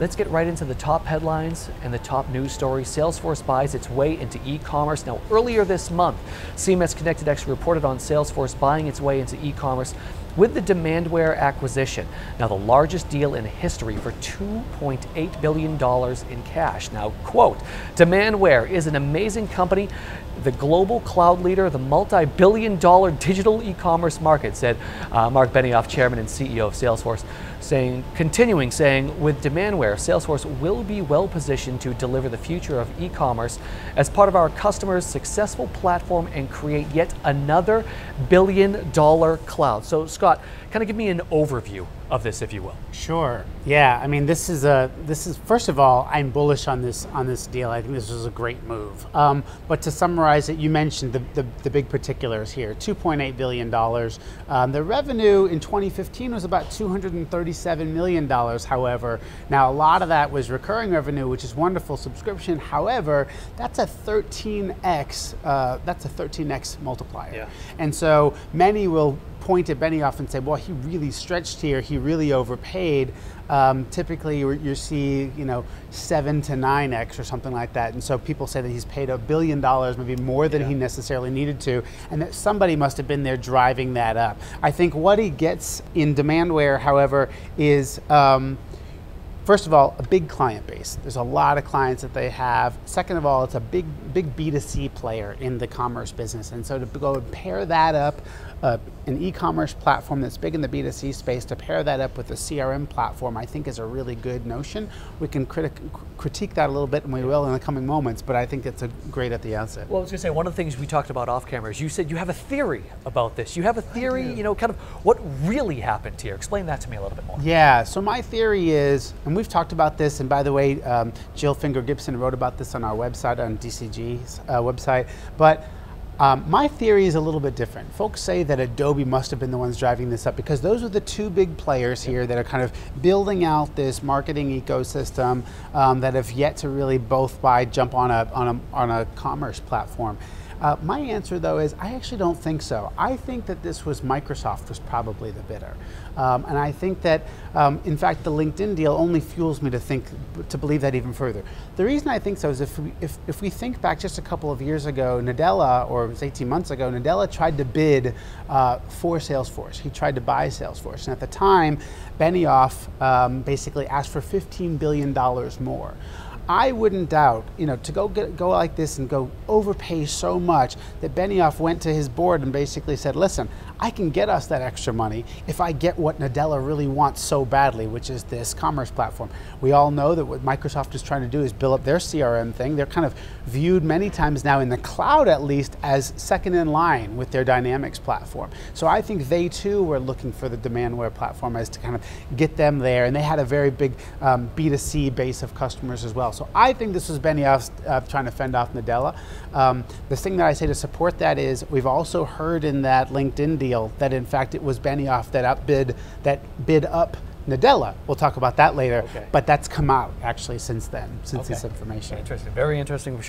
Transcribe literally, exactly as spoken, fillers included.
Let's get right into the top headlines and the top news story. Salesforce buys its way into e-commerce. Now, earlier this month, C M S Connected actually reported on Salesforce buying its way into e-commerce with the Demandware acquisition. Now, the largest deal in history for two point eight billion dollars in cash. Now, quote, Demandware is an amazing company, the global cloud leader, the multi-billion dollar digital e-commerce market, said uh, Marc Benioff, chairman and C E O of Salesforce, saying, continuing saying, with Demandware, Salesforce will be well positioned to deliver the future of e-commerce as part of our customers' successful platform and create yet another billion dollar cloud. So, Scott, kind of give me an overview of this, if you will. Sure. Yeah. I mean, this is a this is first of all, I'm bullish on this on this deal. I think this was a great move. Um, but to summarize it, you mentioned the the, the big particulars here: two point eight billion dollars. Um, the revenue in twenty fifteen was about two hundred thirty-seven million dollars. However, now a lot of that was recurring revenue, which is wonderful, subscription. However, that's a thirteen x. Uh, that's a thirteen x multiplier. Yeah. And so many will point at Benioff and say, well, he really stretched here, he really overpaid. Um, typically you see, you know, seven to nine X or something like that. And so people say that he's paid a billion dollars, maybe more than yeah. he necessarily needed to, and that somebody must have been there driving that up. I think what he gets in Demandware, however, is um, first of all, a big client base. There's a lot of clients that they have. Second of all, it's a big big B two C player in the commerce business. And so to go and pair that up, uh, an e-commerce platform that's big in the B two C space, to pair that up with a C R M platform, I think is a really good notion. We can critic critique that a little bit, and we will in the coming moments, but I think it's a great at the outset. Well, I was going to say, one of the things we talked about off camera is you said you have a theory about this. You have a theory, you know, kind of what really happened here. Explain that to me a little bit more. Yeah, so my theory is, and we've talked about this, and by the way, um, Jill Finger Gibson wrote about this on our website, on D C G's uh, website, but Um, my theory is a little bit different. Folks say that Adobe must have been the ones driving this up because those are the two big players here that are kind of building out this marketing ecosystem um, that have yet to really both buy, jump on a, on a, on a commerce platform. Uh, my answer though is I actually don't think so. I think that this was Microsoft was probably the bidder. Um, and I think that, um, in fact, the LinkedIn deal only fuels me to think, to believe that even further. The reason I think so is if we, if, if we think back just a couple of years ago, Nadella, or it was eighteen months ago, Nadella tried to bid uh, for Salesforce. He tried to buy Salesforce. And at the time, Benioff um, basically asked for fifteen billion dollars more. I wouldn't doubt, you know, to go get, go like this and go overpay so much that Benioff went to his board and basically said, listen, I can get us that extra money if I get what Nadella really wants so badly, which is this commerce platform. We all know that what Microsoft is trying to do is build up their C R M thing. They're kind of viewed many times now in the cloud, at least, as second in line with their Dynamics platform. So I think they too were looking for the Demandware platform as to kind of get them there. And they had a very big um, B two C base of customers as well. So I think this was Benioff uh, trying to fend off Nadella. Um, the thing that I say to support that is we've also heard in that LinkedIn deal that in fact it was Benioff that outbid, that bid up Nadella. We'll talk about that later, okay. But that's come out actually since then, since okay. this information. Interesting, very interesting.